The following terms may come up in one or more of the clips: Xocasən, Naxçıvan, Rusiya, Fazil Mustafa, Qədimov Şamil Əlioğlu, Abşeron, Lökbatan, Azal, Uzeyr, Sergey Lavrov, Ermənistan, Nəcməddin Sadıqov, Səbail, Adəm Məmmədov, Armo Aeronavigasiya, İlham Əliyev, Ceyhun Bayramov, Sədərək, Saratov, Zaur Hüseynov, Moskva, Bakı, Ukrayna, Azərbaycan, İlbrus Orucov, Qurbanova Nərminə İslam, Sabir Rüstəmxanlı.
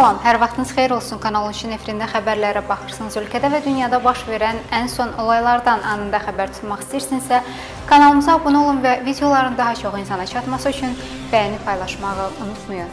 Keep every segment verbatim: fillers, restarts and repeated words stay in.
Salam, hər vaxtınız xeyir olsun. Kanalın şinefrində xəbərlərə baxırsınız. Ölkədə və dünyada baş verən ən son olaylardan anında xəbər tutmaq istəyirsinizsə, kanalımıza abunə olun və videoların daha çox insana çatması üçün bəyəni paylaşmağı unutmayın.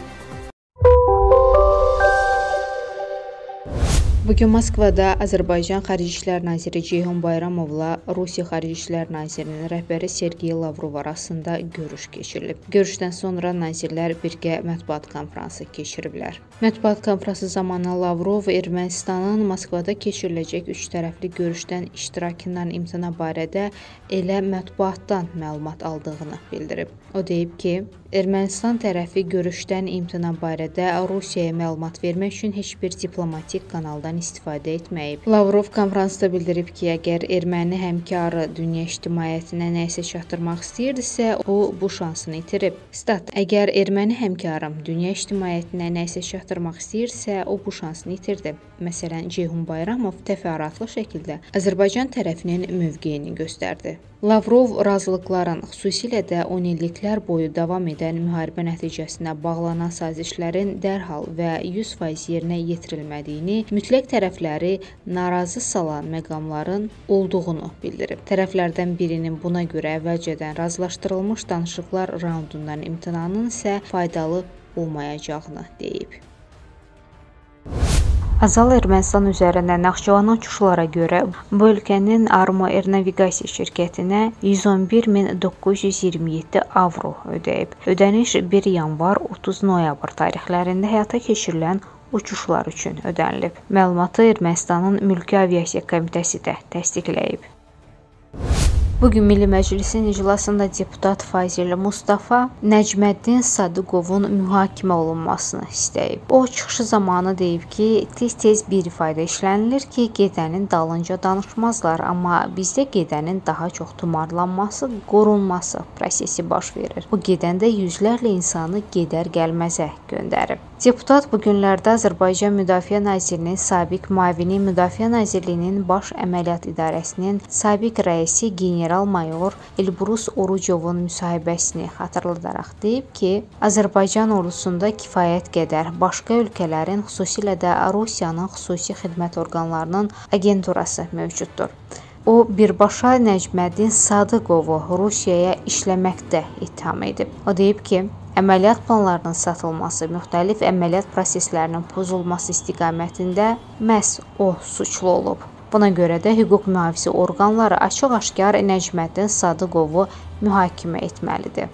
Bugün Moskvada Azərbaycan Xarici İşlər Naziri Ceyhun Bayramovla Rusiya Xarici İşlər Nazirinin rəhbəri Sergey Lavrov arasında görüş keçirilib. Görüşdən sonra nazirlər birgə mətbuat konfransı keçiriblər. Mətbuat konfransı zamanı Lavrov Ermənistanın Moskvada keçiriləcək üç tərəfli görüşdən iştirakından imtina barədə elə mətbuatdan məlumat aldığını bildirib. O deyib ki, Ermənistan tərəfi görüşdən imtina barədə Rusiyaya məlumat vermək üçün heç bir diplomatik kanaldan istifadə etməyib. Lavrov konfransda bildirib ki, əgər erməni həmkarı dünya ictimaiyyətinə nəyisə çatdırmaq istəyirdisə, o bu şansını itirib. Stat, əgər erməni həmkarım dünya ictimaiyyətinə nəyisə çatdırmaq istəyirsə, o bu şansını itirdi. Məsələn, Ceyhun Bayramov təfərrüatlı şəkildə Azərbaycan tərəfinin mövqeyini göstərdi. Lavrov razılıqların, xüsusilə də on illiklər boyu davam edən müharibə nəticəsində bağlanan sazişlərin dərhal və yüz faiz yerinə yetirilmədiyini, mütləq tərəfləri narazı salan məqamların olduğunu bildirib. Tərəflərdən birinin buna görə əvvəlcədən razılaşdırılmış danışıqlar raundundan imtinanın isə faydalı olmayacağını deyib. Azal Ermənistan üzərində Naxçıvana uçuşlara görə bu ölkənin Armo Aeronavigasiya şirkətinə yüz on bir min doqquz yüz iyirmi yeddi avro ödəyib. Ödəniş bir yanvar otuz noyabr tarixlərində həyata keçirilən uçuşlar üçün ödənilib. Məlumatı Ermənistanın Mülki Aviasiya Komitəsi də təsdiqləyib. Bugün Milli Məclisin iclasında deputat Fazil Mustafa Nəcməddin Sadıqovun mühakimə olunmasını istəyib. O, çıxışı zamanı deyib ki, tez-tez bir ifadə işlənilir ki, gedənin dalınca danışmazlar, amma bizdə gedənin daha çox tumarlanması, qorunması prosesi baş verir. Bu gedəndə yüzlərlə insanı gedər gəlməzə göndərib. Deputat bugünlərdə Azərbaycan Müdafiə Nazirinin sabiq müavini, Müdafiə Nazirliyinin Baş Əməliyyat İdarəsinin sabiq rəisi general-mayor İlbrus Orucovun müsahibəsini xatırladaraq deyib ki, Azərbaycan ordusunda kifayət qədər başqa ölkələrin, xüsusilə də Rusiyanın xüsusi xidmət orqanlarının agenturası mövcuddur. O, birbaşa Nəcməddin Sadıqovu Rusiyaya işləməkdə ittiham edib. O deyib ki, əməliyyat planlarının satılması, müxtəlif əməliyyat proseslərinin pozulması istiqamətində məhz o suçlu olub. Buna görə də hüquq mühafizə orqanları açıq-aşkar Nəcməddin Sadıqovu mühakimə etməlidir.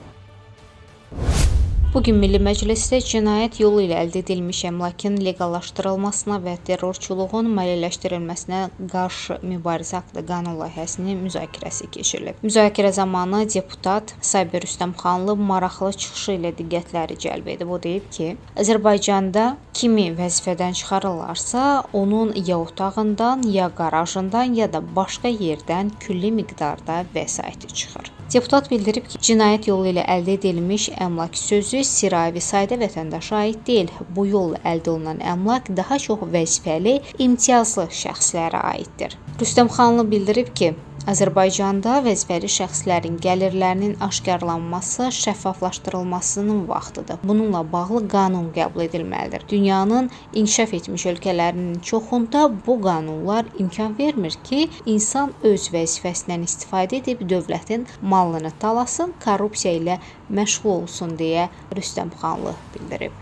Bugün Milli Məclisdə cinayət yolu ilə əldə edilmiş əmlakın leqallaşdırılmasına və terrorçuluğun maliyyələşdirilməsinə qarşı mübarizə haqqında qanun layihəsinin müzakirəsi keçirilib. Müzakirə zamanı deputat Sabir Rüstəmxanlı maraqlı çıxışı ilə diqqətləri cəlb edib. O deyib ki, Azərbaycanda kimi vəzifədən çıxarılarsa, onun ya otağından, ya qarajından, ya da başqa yerdən külli miqdarda vəsaiti çıxır. Deputat bildirib ki, cinayət yolu ilə əldə edilmiş əmlak sözü sıravi sayda vətəndaşa aid deyil. Bu yolla əldə olunan əmlak daha çox vəzifəli, imtiyazlı şəxslərə aiddir. Rüstəmxanlı bildirib ki, Azərbaycanda vəzifəli şəxslərin gəlirlərinin aşkarlanması, şəffaflaşdırılmasının vaxtıdır. Bununla bağlı qanun qəbul edilməlidir. Dünyanın inkişaf etmiş ölkələrinin çoxunda bu qanunlar imkan vermir ki, insan öz vəzifəsindən istifadə edib dövlətin malını talasın, korrupsiya ilə məşğul olsun deyə Rüstəmxanlı bildirib.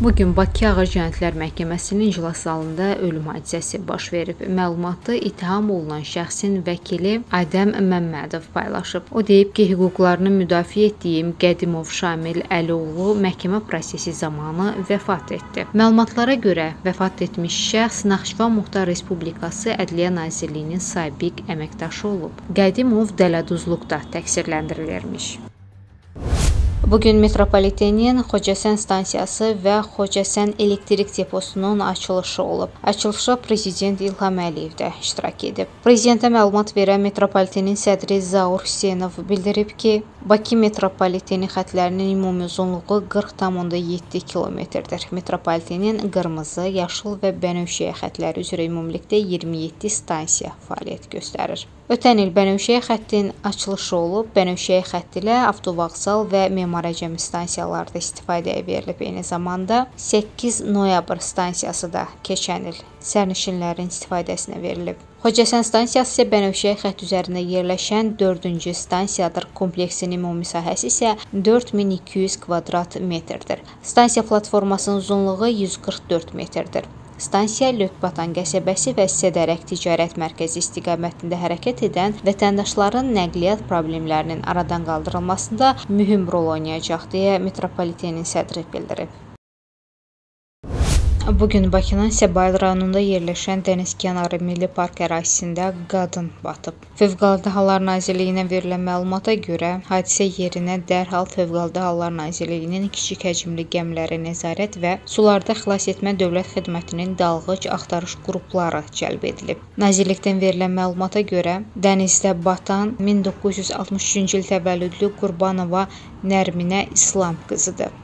Bugün Bakı Ağır Cinayətlər Məhkəməsinin iclas zalında ölüm hadisəsi baş verib. Məlumatı ittiham olunan şəxsin vəkili Adəm Məmmədov paylaşıb. O deyib ki, hüquqlarını müdafiə etdiyim Qədimov Şamil Əlioğlu məhkəmə prosesi zamanı vəfat etdi. Məlumatlara görə vəfat etmiş şəxs Naxçıvan Muxtar Respublikası Ədliyyə Nazirliyinin sabiq əməkdaşı olub. Qədimov dələduzluqda təqsirləndirilirmiş. Bugün metropolitenin Xocasən stansiyası və Xocasən elektrik deposunun açılışı olub. Açılışa Prezident İlham Əliyev də iştirak edib. Prezidentə məlumat verən metropolitenin sədri Zaur Hüseynov bildirib ki, Bakı metropoliteni xətlərinin ümumi uzunluğu qırx tam onda yeddi kilometrdir. Metropolitenin qırmızı, yaşıl və bənövşəyə xətləri üzrə ümumilikdə iyirmi yeddi stansiya fəaliyyət göstərir. Ötən il Bənövşəyə xəttinin açılışı olub, Bənövşəyə xətti ilə avtovağzal və Memarəcəmi stansiyalarda istifadəyə verilib. Eyni zamanda səkkiz noyabr stansiyası da keçən il sərnişinlərin istifadəsinə verilib. Xocəsən stansiyası isə Bənövşəyə xətt üzərində yerləşən dördüncü stansiyadır. Kompleksin ümumi sahəsi isə dörd min iki yüz kvadrat metrdir. Stansiya platformasının uzunluğu yüz qırx dörd metrdir. Stansiya Lökbatan qəsəbəsi və Sədərək ticarət mərkəzi istiqamətində hərəkət edən vətəndaşların nəqliyyat problemlərinin aradan qaldırılmasında mühüm rol oynayacaq deyə metropolitenin sədri bildirib. Bugün Bakının Səbail rayonunda yerləşən Dəniz Kənarı Milli Park ərazisində qadın batıb. Fövqəladə Hallar Nazirliyinə verilən məlumata görə, hadisə yerinə dərhal Fövqəladə Hallar Nazirliyinin kiçik həcmli gəmiləri nəzarət və sularda xilas etmə dövlət xidmətinin dalğıc axtarış qrupları cəlb edilib. Nazirlikdən verilən məlumata görə, dənizdə batan min doqquz yüz altmış üçüncü il təvəllüdlü Qurbanova Nərminə İslam qızıdır.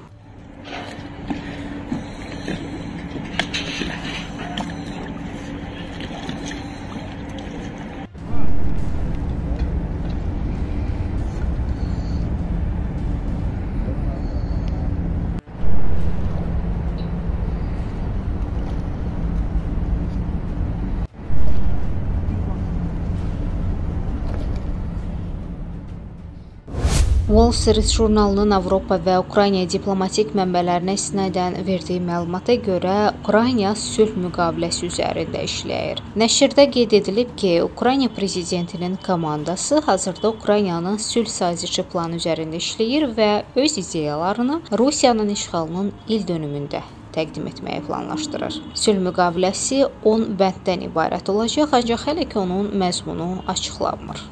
Wall Street jurnalının Avropa və Ukrayna diplomatik mənbələrinə istinadən verdiyi məlumata görə, Ukrayna sülh müqaviləsi üzərində işləyir. Nəşirdə qeyd edilib ki, Ukrayna prezidentinin komandası hazırda Ukraynanın sülh sazişi planı üzərində işləyir və öz ideyalarını Rusiyanın işğalının il dönümündə təqdim etməyi planlaşdırır. Sülh müqaviləsi on bənddən ibarət olacaq, ancaq hələ ki onun məzmunu açıqlanmır.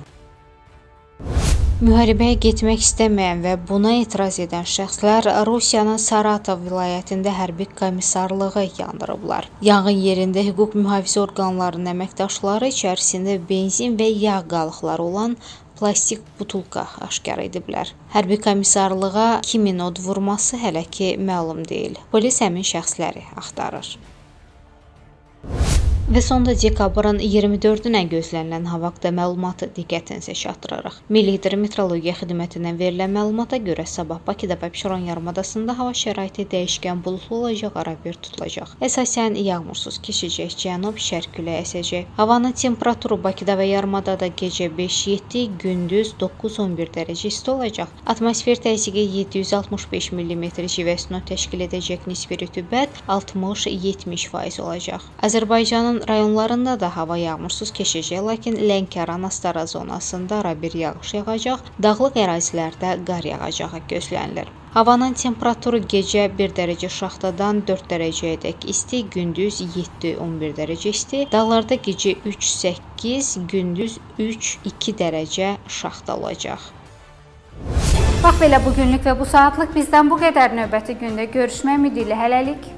Müharibəyə getmək istəməyən və buna etiraz edən şəxslər Rusiyanın Saratov vilayətində hərbi komissarlığı yandırıblar. Yanğın yerində hüquq mühafizə orqanlarının əməkdaşları içərisində benzin və yağ qalıqları olan plastik butulka aşkar ediblər. Hərbi komissarlığa kimin od vurması hələ ki məlum deyil. Polis həmin şəxsləri axtarır. Və sonda dekabrın iyirmi dördünə gözlənilən hava haqqında məlumatı diqqətinizə çatdırırıq. Milli Hidrometeorologiya Xidmətindən verilən məlumata görə sabah Bakıda və Abşeron yarımadasında hava şəraiti dəyişkən buludlu olacaq, arabir tutulacaq. Əsasən yağmursuz keçəcək, cənub-şərq küləyi əsəcək. Havanın temperaturu Bakıda və yarımadada gecə beş yeddi, gündüz doqquz on bir dərəcə isti olacaq. Atmosfer təzyiqi yeddi yüz altmış beş millimetr civə sütunu təşkil edəcək, nisbi rütubət altmış yetmiş faiz olacaq. Azərbaycanın rayonlarında da hava yağmursuz keçəcək, lakin Lənkəran-Astara zonasında arabir yağış yağacaq, dağlıq ərazilərdə qar yağacağı gözlənilir. Havanın temperaturu gecə bir dərəcə şaxtadan dörd dərəcəyədək isti, gündüz yeddi on bir dərəcə isti, dağlarda gecə üç səkkiz, gündüz üç iki dərəcə şaxta olacaq. Bax belə bugünlük və bu saatlik bizdən bu qədər. Növbəti gündə görüşmək ümidi ilə hələlik.